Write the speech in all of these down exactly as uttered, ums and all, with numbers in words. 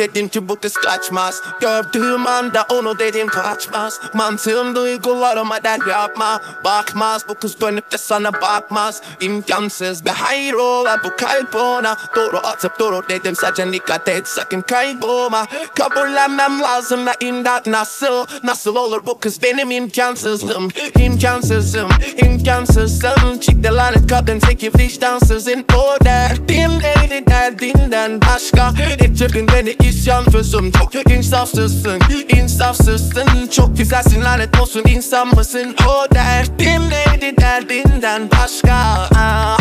Dedim ki bu kız kaçmaz, gördüğüm anda onu dedim kaçmaz. Mantığım duygularıma der yapma, bakmaz bu kız dönüp de sana bakmaz. İmkansız be hayrola bu kalp ona, doğru atıp durur dedim sadece dikkat et sakın kaybolma. Kabullenmem lazım da imdat nasıl, nasıl olur bu kız benim imkansızım. İmkansızım, imkansızım, çıktı lanet kadın teki vicdansızın o derdin neydi derdinden başka. Et çıkın beni isyansızım, çok insafsızsın, insafsızsın, çok güzelsin lanet olsun insan mısın o derdin neydi derdinden başka. Aa,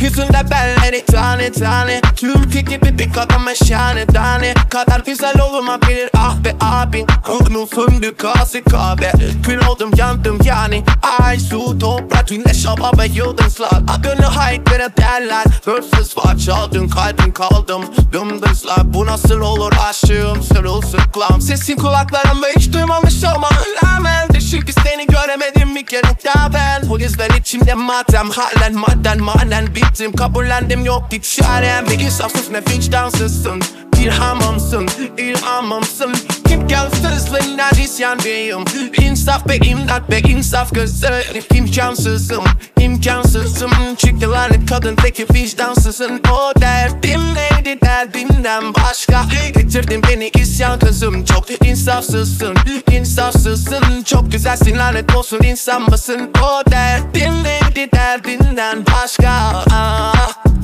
yüzünde belleri tane tane, Türkiye gibi bir kadın meşhane tane. Kadar güzel olunabilir ah be abi, kurnun fındık kası kahve. Kül oldum yandım yani, ay su toprak güneş hava ve yıldızlar. Akını haykırı derler, hırsız var çaldın kalbin kaldım dümdüzler. Bu nasıl olur aşığım sırılsıklam, sesin kulaklarımda hiç duymamış ama rağmen çünkü seni göremedim bir kere daha ben. Bu yüzden içimde matem, halen maden manen bittim. Kabullendim yok bir çarem, bir insafsız ne vicdansızsın. İlhamımsın, ilhamımsın, imkansızlığından isyandayım. İnsaf be imdat be insaf gözler. İmkansızım, imkansızım, çıktı lanet kadın teki vicdansızın o derdim neydi derdimden başka. Getirdin beni isyan kızım, çok insafsızsın, insafsızsın, çok güzelsin lanet olsun insan mısın o derdim neydi derdinden başka. Aa,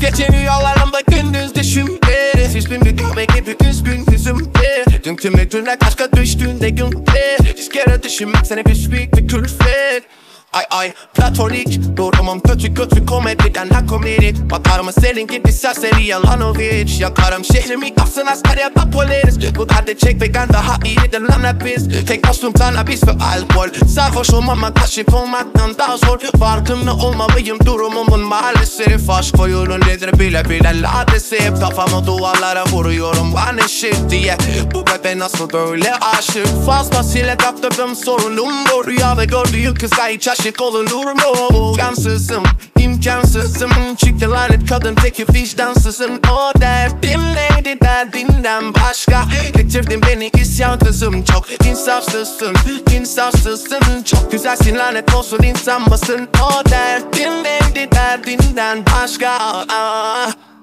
geçen rüyalarımda gündüz düşümde, hiçbir müdürme gibi üzgün yüzümde. Dünkü müdürle kaçka düştüğünde günde, hiç kere düşünmek seni güçlük bir külfet. Ay ay platonik, durumum kötü kötü komediden ha komedik. Bakarım senin gibi serseri Yalanoviç, yakarım şehrimi kapsın asker ya da polis. Bu derdi çekmekten daha iyidir lan hepimiz. Tek dostum kanabis ve alkol, sarhoş olmama kaşif olmaktan daha zor. Farkında olmalıyım durumumun maalesef, aşk oyunun nedir bile bile ladesif. Kafamı duvarlara vuruyorum lan eşit diye, bu bebe nasıl böyle aşık. Fazlasıyla kaptırdım sorunumdur, rüya ve gördüğü kıza hiç aşık olunur mu? İmkansızım, imkansızım, çıktı lanet kadın teki vicdansızın o derdim neydi derdinden başka. Getirdin beni isyan kızım, çok insafsızsın, insafsızsın, çok güzelsin lanet olsun insan mısın o derdim neydi derdinden başka. Aa.